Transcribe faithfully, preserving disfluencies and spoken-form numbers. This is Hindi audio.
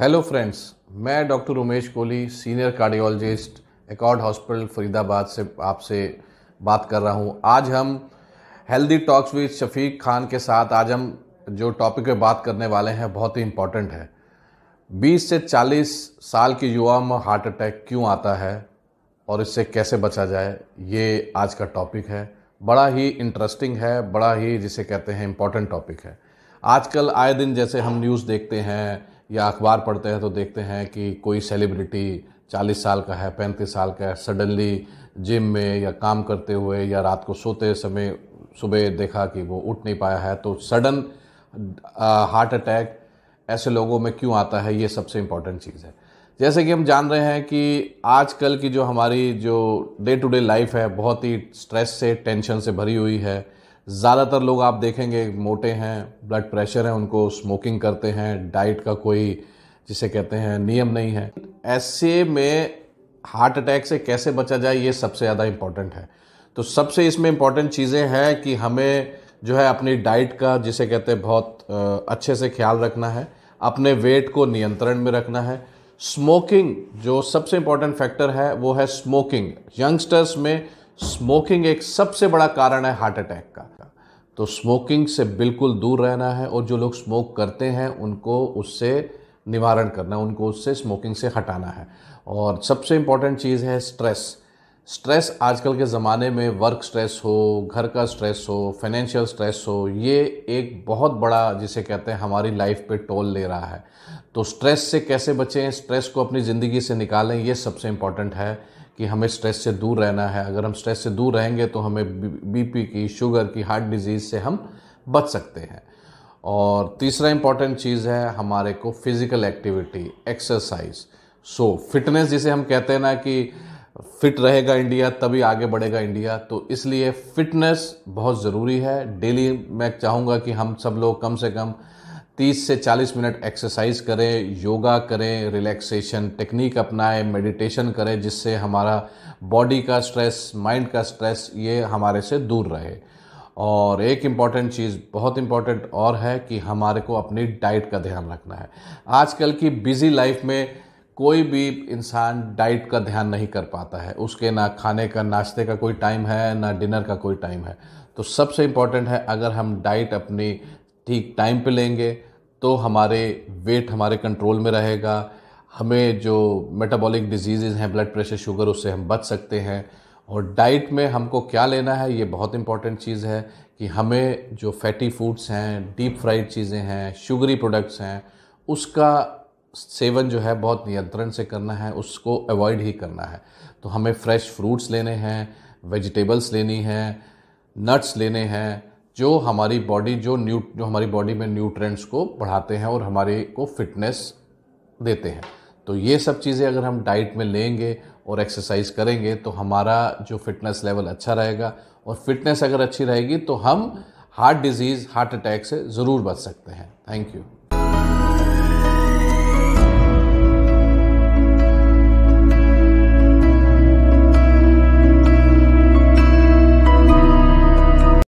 हेलो फ्रेंड्स, मैं doctor Umesh Kohli, senior cardiologist, Accord hospital Faridabad से आपसे बात कर रहा हूं। आज हम हेल्दी टॉक्स विद खान के साथ आज हम जो टॉपिक पे बात करने वाले हैं बहुत ही इम्पॉर्टेंट है। बीस से चालीस साल की युवा में हार्ट अटैक क्यों आता है और इससे कैसे बचा जाए, ये आज का टॉपिक है। बड़ा ही इंटरेस्टिंग है, बड़ा ही जिसे कहते हैं इम्पॉर्टेंट टॉपिक है। आजकल आए दिन जैसे हम न्यूज़ देखते हैं या अखबार पढ़ते हैं तो देखते हैं कि कोई सेलिब्रिटी चालीस साल का है, पैंतीस साल का है, सडनली जिम में या काम करते हुए या रात को सोते समय सुबह देखा कि वो उठ नहीं पाया है। तो सडन हार्ट अटैक ऐसे लोगों में क्यों आता है, ये सबसे इम्पॉर्टेंट चीज़ है। जैसे कि हम जान रहे हैं कि आजकल की जो हमारी जो डे टू डे लाइफ है बहुत ही स्ट्रेस से, टेंशन से भरी हुई है। ज़्यादातर लोग आप देखेंगे मोटे हैं, ब्लड प्रेशर है, उनको स्मोकिंग करते हैं, डाइट का कोई जिसे कहते हैं नियम नहीं है। ऐसे में हार्ट अटैक से कैसे बचा जाए, ये सबसे ज़्यादा इम्पॉर्टेंट है। तो सबसे इसमें इम्पॉर्टेंट चीज़ें हैं कि हमें जो है अपनी डाइट का जिसे कहते हैं बहुत अच्छे से ख्याल रखना है, अपने वेट को नियंत्रण में रखना है। स्मोकिंग जो सबसे इम्पॉर्टेंट फैक्टर है वो है स्मोकिंग। यंगस्टर्स में स्मोकिंग एक सबसे बड़ा कारण है हार्ट अटैक का। तो स्मोकिंग से बिल्कुल दूर रहना है और जो लोग स्मोक करते हैं उनको उससे निवारण करना है, उनको उससे स्मोकिंग से हटाना है। और सबसे इम्पॉर्टेंट चीज़ है स्ट्रेस। स्ट्रेस आजकल के ज़माने में वर्क स्ट्रेस हो, घर का स्ट्रेस हो, फाइनेंशियल स्ट्रेस हो, ये एक बहुत बड़ा जिसे कहते हैं हमारी लाइफ पे टोल ले रहा है। तो स्ट्रेस से कैसे बचें, स्ट्रेस को अपनी ज़िंदगी से निकालें, ये सबसे इम्पॉर्टेंट है कि हमें स्ट्रेस से दूर रहना है। अगर हम स्ट्रेस से दूर रहेंगे तो हमें बीपी की, शुगर की, हार्ट डिजीज़ से हम बच सकते हैं। और तीसरा इम्पॉर्टेंट चीज़ है हमारे को physical activity, exercise, so fitness जिसे हम कहते हैं ना कि फिट रहेगा इंडिया तभी आगे बढ़ेगा इंडिया। तो इसलिए फिटनेस बहुत ज़रूरी है। डेली मैं चाहूँगा कि हम सब लोग कम से कम तीस से चालीस मिनट एक्सरसाइज करें, योगा करें, रिलैक्सेशन टेक्निक अपनाएं, मेडिटेशन करें, जिससे हमारा बॉडी का स्ट्रेस, माइंड का स्ट्रेस ये हमारे से दूर रहे। और एक इम्पॉर्टेंट चीज़, बहुत इम्पॉर्टेंट और है कि हमारे को अपनी डाइट का ध्यान रखना है। आजकल की बिजी लाइफ में कोई भी इंसान डाइट का ध्यान नहीं कर पाता है, उसके ना खाने का, नाश्ते का कोई टाइम है, ना डिनर का कोई टाइम है। तो सबसे इम्पॉर्टेंट है अगर हम डाइट अपनी ठीक टाइम पे लेंगे तो हमारे वेट हमारे कंट्रोल में रहेगा, हमें जो मेटाबॉलिक डिजीज़ हैं, ब्लड प्रेशर, शुगर, उससे हम बच सकते हैं। और डाइट में हमको क्या लेना है, ये बहुत इंपॉर्टेंट चीज़ है कि हमें जो फैटी फूड्स हैं, डीप फ्राइड चीज़ें हैं, शुगरी प्रोडक्ट्स हैं, उसका सेवन जो है बहुत नियंत्रण से करना है, उसको अवॉइड ही करना है। तो हमें फ्रेश फ्रूट्स लेने हैं, वेजिटेबल्स लेनी हैं, नट्स लेने हैं, जो हमारी बॉडी जो न्यू जो हमारी बॉडी में न्यूट्रिएंट्स को बढ़ाते हैं और हमारे को फिटनेस देते हैं। तो ये सब चीज़ें अगर हम डाइट में लेंगे और एक्सरसाइज करेंगे तो हमारा जो फिटनेस लेवल अच्छा रहेगा, और फिटनेस अगर अच्छी रहेगी तो हम हार्ट डिजीज़, हार्ट अटैक से ज़रूर बच सकते हैं। Thank you.